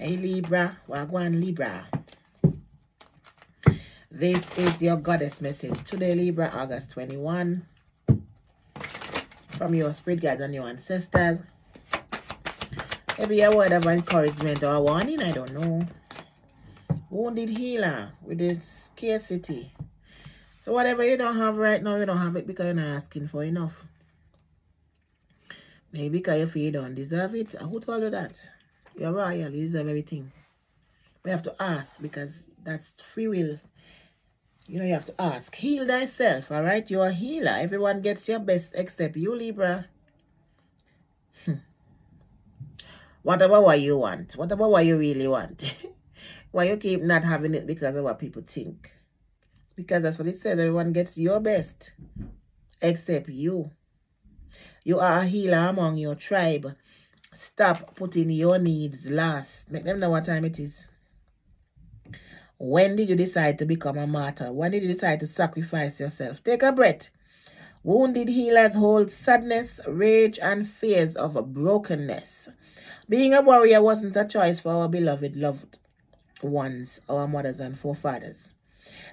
Hey, Libra. Wagwan, Libra. This is your goddess message today, Libra, August 21. From your spirit guides and your ancestors. Maybe a word of encouragement or a warning, I don't know. Wounded healer with this scarcity. So whatever you don't have right now, you don't have it because you're not asking for enough. Maybe because you feel you don't deserve it. Who told you that? You're royal, you deserve everything. We have to ask because that's free will. You know, you have to ask. Heal thyself, all right? You're a healer. Everyone gets your best except you, Libra. What about what you want? What about what you really want? Why you keep not having it because of what people think? Because that's what it says. Everyone gets your best except you. You are a healer among your tribe. Stop putting your needs last. Make them know what time it is. When did you decide to become a martyr? When did you decide to sacrifice yourself? Take a breath. Wounded healers hold sadness, rage, and fears of brokenness. Being a warrior wasn't a choice for our beloved loved ones, our mothers and forefathers.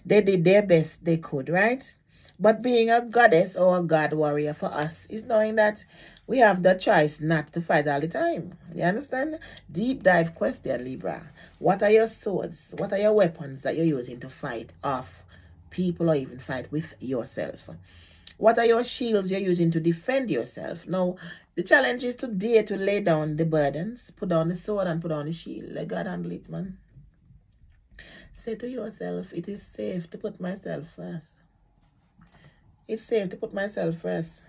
They did their best they could, right? But being a goddess or a god warrior for us is knowing that we have the choice not to fight all the time. You understand? Deep dive question, Libra. What are your swords? What are your weapons that you're using to fight off people or even fight with yourself? What are your shields you're using to defend yourself? Now, the challenge is to dare to lay down the burdens. Put down the sword and put down the shield. Let God handle it, man. Say to yourself, it is safe to put myself first. It's safe to put myself first.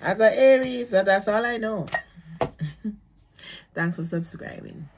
As an Aries, that's all I know. Thanks for subscribing.